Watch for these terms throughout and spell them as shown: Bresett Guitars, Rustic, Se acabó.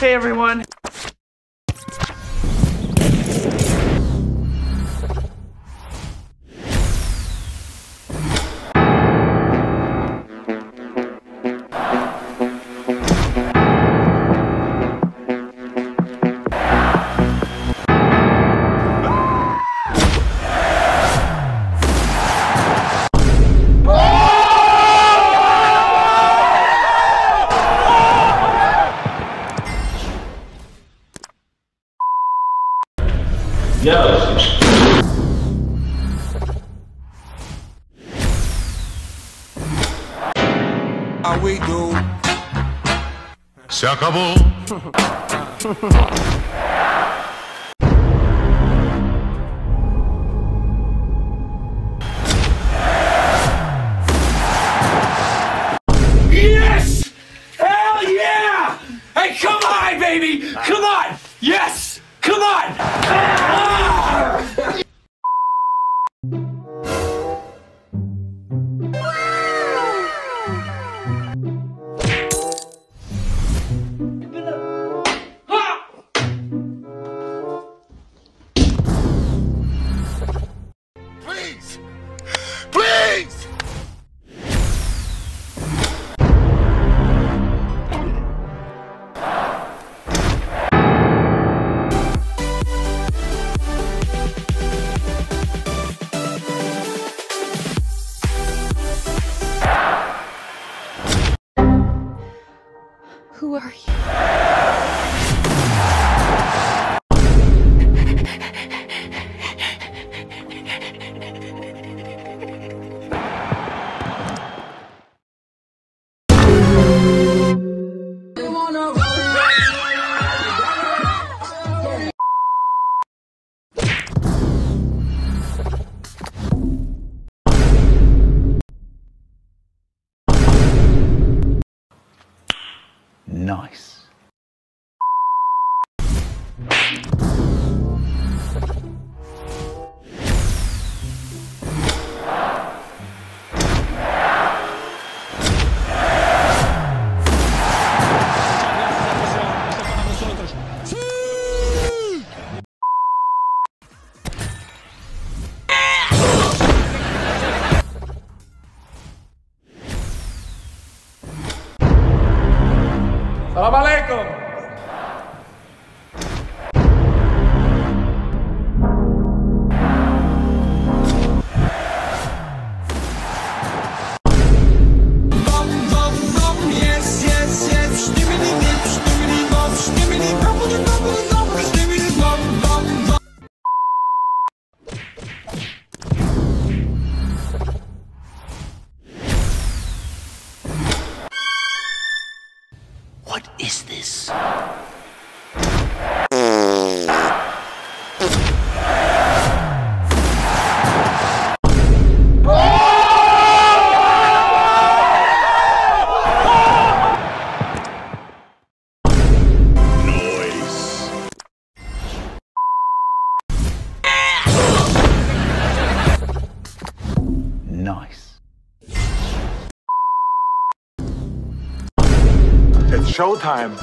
Hey everyone! How we go. Se acabó. Yes! Hell yeah! Hey, come on, baby! Come on! Yes! Come on! Ah! Who are you? Nice. Salam alaikum. Yes, yes, yes. What is this? It's showtime.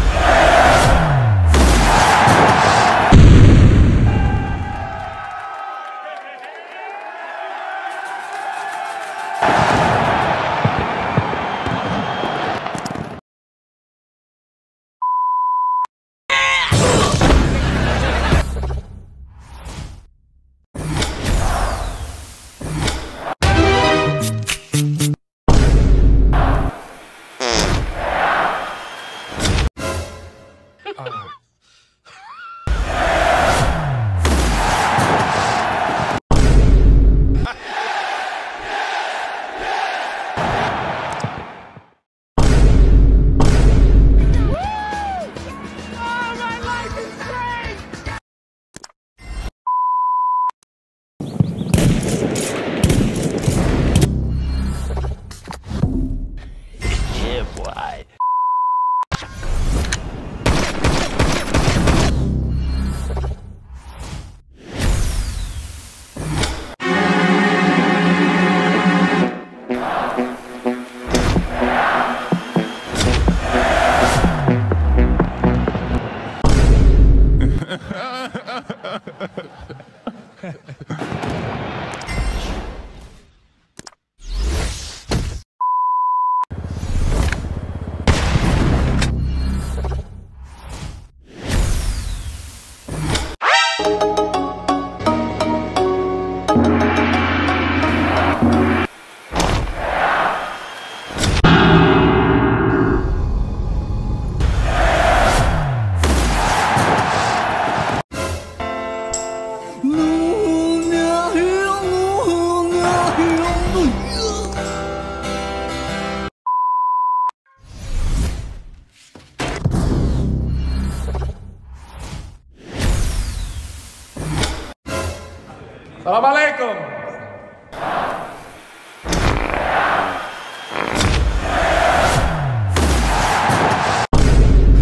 Salam alaikum.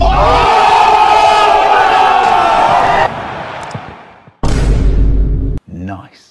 Oh! Nice.